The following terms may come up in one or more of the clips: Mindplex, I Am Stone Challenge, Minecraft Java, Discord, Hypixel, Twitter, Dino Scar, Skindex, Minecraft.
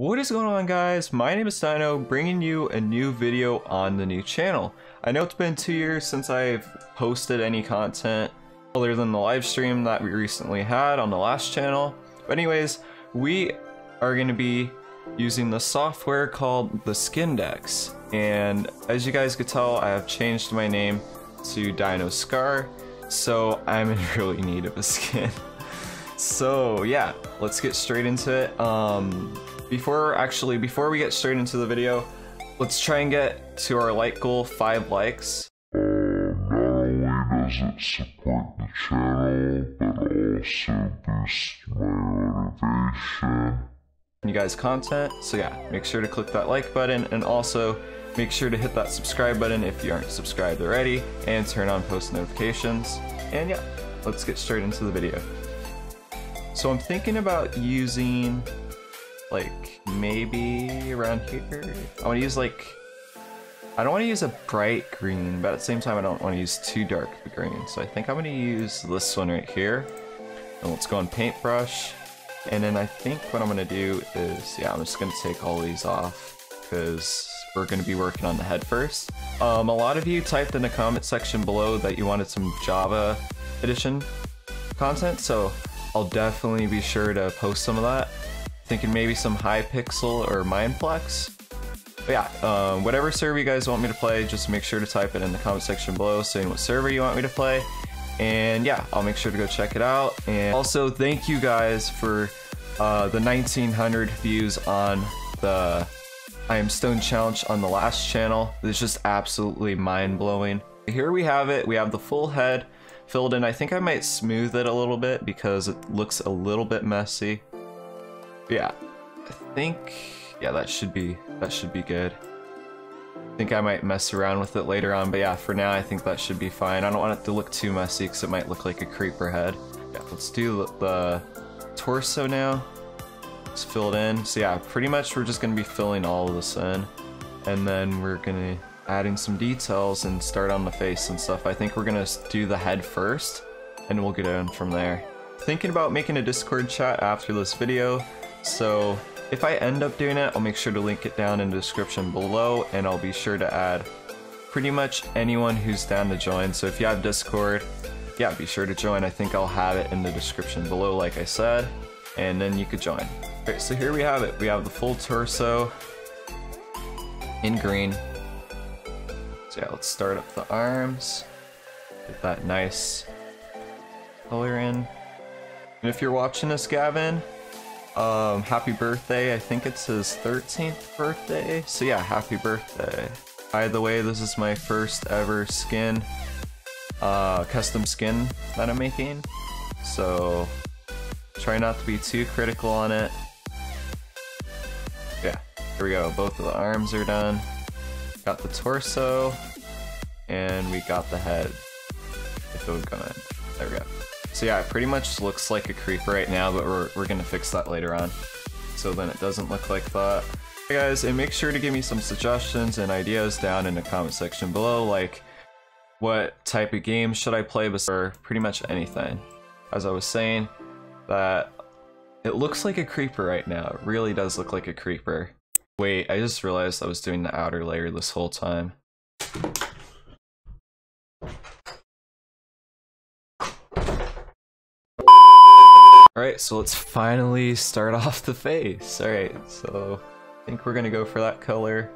What is going on, guys? My name is Dino, bringing you a new video on the new channel. I know it's been 2 years since I've posted any content other than the live stream that we recently had on the last channel. But anyways, we are going to be using the software called the Skindex. And as you guys could tell, I have changed my name to Dino Scar, so I'm in really need of a skin. So yeah, let's get straight into it. Before we get straight into the video, let's try and get to our like goal, 5 likes. Not only does it support the channel, but also boosts my motivation and you guys' content. So yeah, make sure to click that like button, and also make sure to hit that subscribe button if you aren't subscribed already, and turn on post notifications. And yeah, let's get straight into the video. So I'm thinking about using, like, maybe around here. I want to use, like, I don't want to use a bright green, but at the same time I don't want to use too dark of a green. So I think I'm going to use this one right here. And let's go on paintbrush. And then I think what I'm going to do is, yeah, I'm just going to take all these off because we're going to be working on the head first. A lot of you typed in the comment section below that you wanted some Java edition content, so I'll definitely be sure to post some of that. Thinking maybe some Hypixel or Mindplex. But yeah, whatever server you guys want me to play, just make sure to type it in the comment section below saying what server you want me to play. And yeah, I'll make sure to go check it out. And also, thank you guys for the 1900 views on the I Am Stone Challenge on the last channel. It's just absolutely mind-blowing. Here we have it. We have the full head filled in. I think I might smooth it a little bit because it looks a little bit messy. Yeah, I think, yeah, that should be good. I think I might mess around with it later on, but yeah, for now I think that should be fine. I don't want it to look too messy because it might look like a creeper head. Yeah, let's do the torso now. Let's fill it in. So yeah, pretty much we're just going to be filling all of this in, and then we're going to add in some details and start on the face and stuff. I think we're going to do the head first, and we'll get on from there. Thinking about making a Discord chat after this video. So if I end up doing it, I'll make sure to link it down in the description below, and I'll be sure to add pretty much anyone who's down to join. So if you have Discord, yeah, be sure to join. I think I'll have it in the description below, like I said, and then you could join. Alright, so here we have it. We have the full torso in green. So yeah, let's start up the arms. Get that nice color in. And if you're watching this, Gavin, happy birthday. I think it's his 13th birthday, so yeah, happy birthday. By the way, this is my first ever skin, custom skin that I'm making, so try not to be too critical on it. Yeah, here we go. Both of the arms are done. Got the torso, and we got the head. If it would come in. There we go. So yeah, it pretty much looks like a creeper right now, but we're gonna fix that later on, so then it doesn't look like that. Hey guys, and make sure to give me some suggestions and ideas down in the comment section below, like what type of game should I play, or pretty much anything. As I was saying, that it looks like a creeper right now. It really does look like a creeper. Wait, I just realized I was doing the outer layer this whole time. Alright, so let's finally start off the face. Alright, so I think we're gonna go for that color.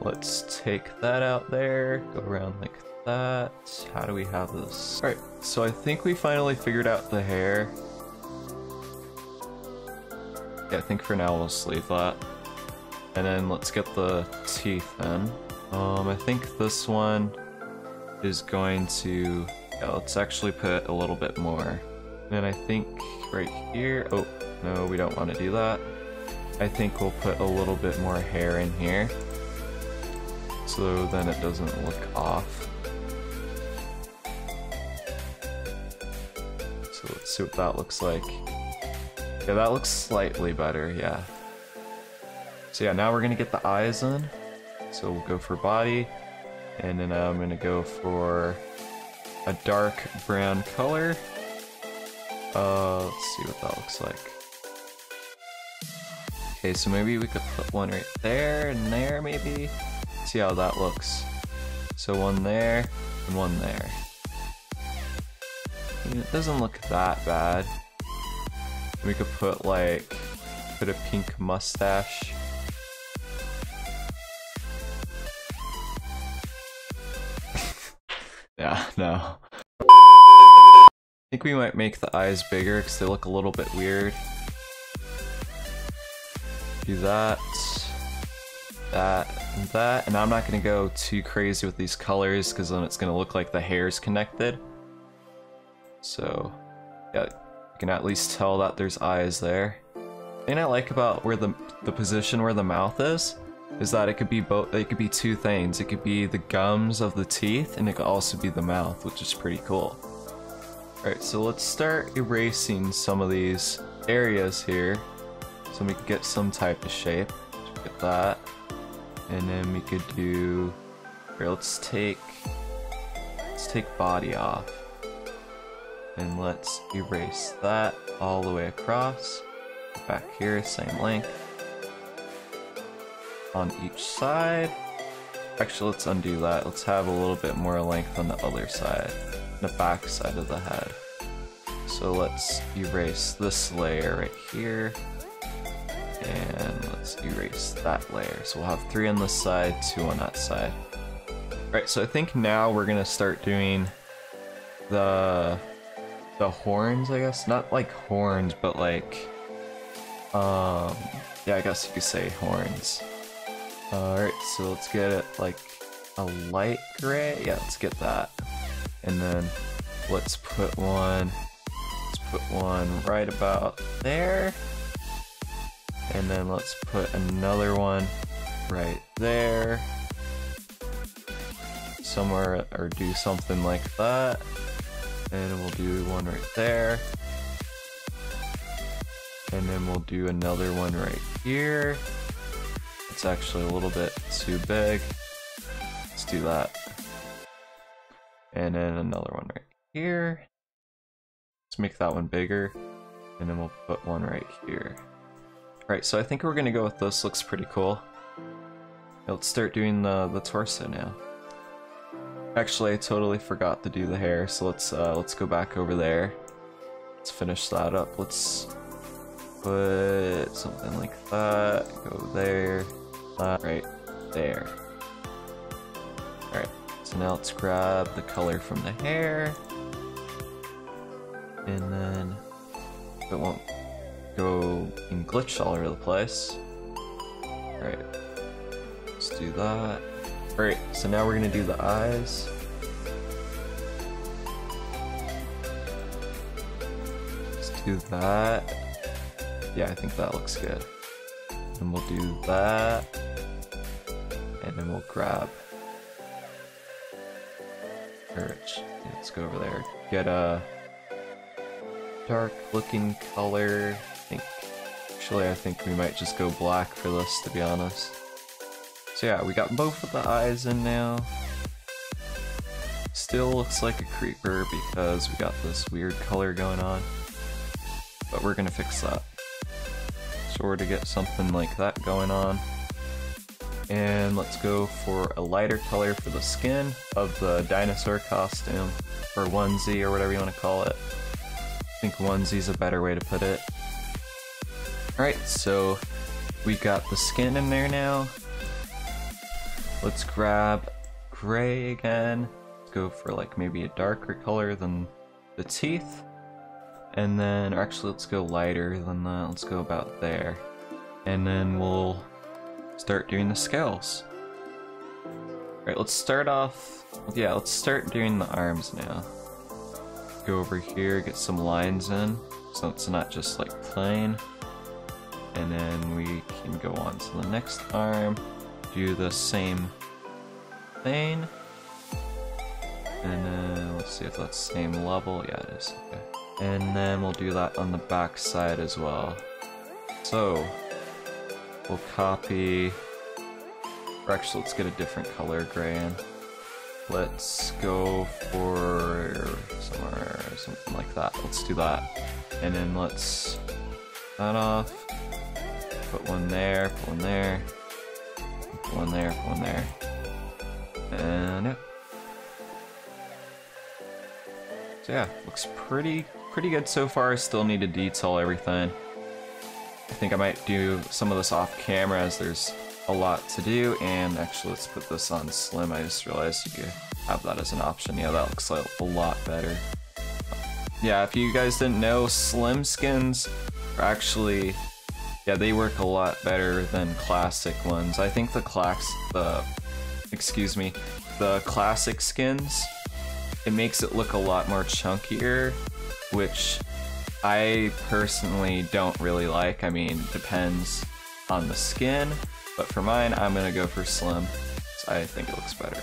Let's take that out there, go around like that. How do we have this? Alright, so I think we finally figured out the hair. Yeah, I think for now we'll sleeve that. And then let's get the teeth in. I think this one is going to, yeah, let's actually put a little bit more. And I think right here, oh, no, we don't want to do that. I think we'll put a little bit more hair in here, so then it doesn't look off. So let's see what that looks like. Yeah, that looks slightly better, yeah. So yeah, now we're going to get the eyes in. So we'll go for body, and then I'm going to go for a dark brown color. Let's see what that looks like. Okay, so maybe we could put one right there and there maybe. See how that looks. So one there and one there. It doesn't look that bad. We could put like a bit of pink mustache. Yeah, no. I think we might make the eyes bigger because they look a little bit weird. Do that, that, and that. And I'm not gonna go too crazy with these colors because then it's gonna look like the hair's connected. So, yeah, you can at least tell that there's eyes there. The thing I like about where the position where the mouth is that it could be both. It could be two things. It could be the gums of the teeth, and it could also be the mouth, which is pretty cool. All right, so let's start erasing some of these areas here, so we could get some type of shape. Let's get that, and then we could do. Here, let's take body off. And let's erase that all the way across. Back here, same length. On each side. Actually, let's undo that. Let's have a little bit more length on the other side, the back side of the head. So let's erase this layer right here. And let's erase that layer. So we'll have 3 on this side, 2 on that side. Alright, so I think now we're gonna start doing the horns, I guess. Not like horns, but like, yeah, I guess you could say horns. Alright, so let's get it like a light gray. Yeah, let's get that. And then let's put one right about there. And then let's put another one right there. Somewhere, or do something like that. And we'll do one right there. And then we'll do another one right here. It's actually a little bit too big. Let's do that. And then another one right here. Let's make that one bigger. And then we'll put one right here. Alright, so I think we're gonna go with this. Looks pretty cool. Yeah, let's start doing the torso now. Actually, I totally forgot to do the hair, so let's go back over there. Let's finish that up. Let's put something like that. Go there, that, right there. All right. So now let's grab the color from the hair, and then it won't go and glitch all over the place. All right. Let's do that. Alright, so now we're gonna do the eyes. Let's do that. Yeah, I think that looks good. And we'll do that. And then we'll grab. Alright, let's go over there. Get a dark looking color. I think we might just go black for this, to be honest. So yeah, we got both of the eyes in now. Still looks like a creeper because we got this weird color going on. But we're gonna fix that. So we're to get something like that going on. And let's go for a lighter color for the skin of the dinosaur costume. Or onesie, or whatever you want to call it. I think onesie's a better way to put it. Alright, so we got the skin in there now. Let's grab gray again. Let's go for like maybe a darker color than the teeth. And then, or actually let's go lighter than that. Let's go about there. And then we'll start doing the scales. Alright, let's start off, yeah, let's start doing the arms now. Go over here, get some lines in, so it's not just like plain. And then we can go on to the next arm. Do the same thing, and then let's see if that's same level. Yeah, it is. Okay. And then we'll do that on the back side as well. So we'll copy. Or actually, let's get a different color gray in. Let's go for somewhere something like that. Let's do that, and then let's cut that off. put one there, put one there, put one there, put one there. And yep. So yeah, looks pretty good so far. Still need to detail everything. I think I might do some of this off camera as there's a lot to do. And actually, let's put this on slim. I just realized you could have that as an option. Yeah, that looks like a lot better. Yeah, if you guys didn't know, slim skins are actually, yeah, they work a lot better than classic ones. I think the classic skins, it makes it look a lot more chunkier, which I personally don't really like. I mean, depends on the skin, but for mine, I'm gonna go for slim. So I think it looks better.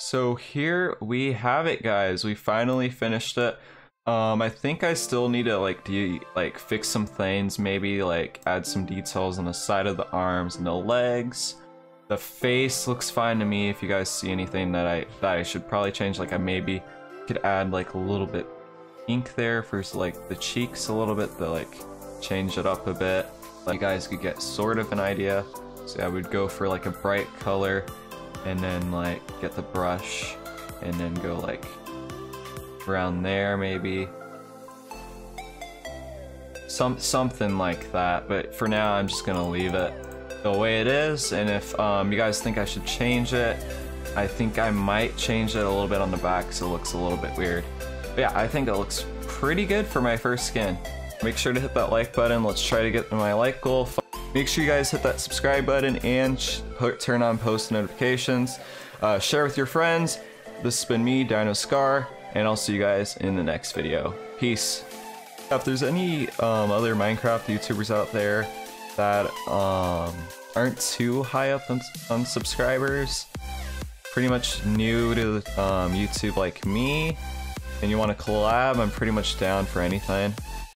So here we have it, guys. We finally finished it. I think I still need to fix some things, maybe like add some details on the side of the arms and the legs. The face looks fine to me. If you guys see anything that I should probably change, like I maybe could add like a little bit ink there for like the cheeks a little bit, to like change it up a bit. Like you guys could get sort of an idea. So I would go for like a bright color and then like get the brush and then go like around there maybe. Something like that, but for now I'm just gonna leave it the way it is, and if you guys think I should change it, I think I might change it a little bit on the back because it looks a little bit weird. But yeah, I think it looks pretty good for my first skin. Make sure to hit that like button. Let's try to get to my like goal. Make sure you guys hit that subscribe button and turn on post notifications. Share with your friends. This has been me, Dino Scar, and I'll see you guys in the next video. Peace. If there's any other Minecraft YouTubers out there that aren't too high up on subscribers, pretty much new to YouTube like me, and you want to collab, I'm pretty much down for anything.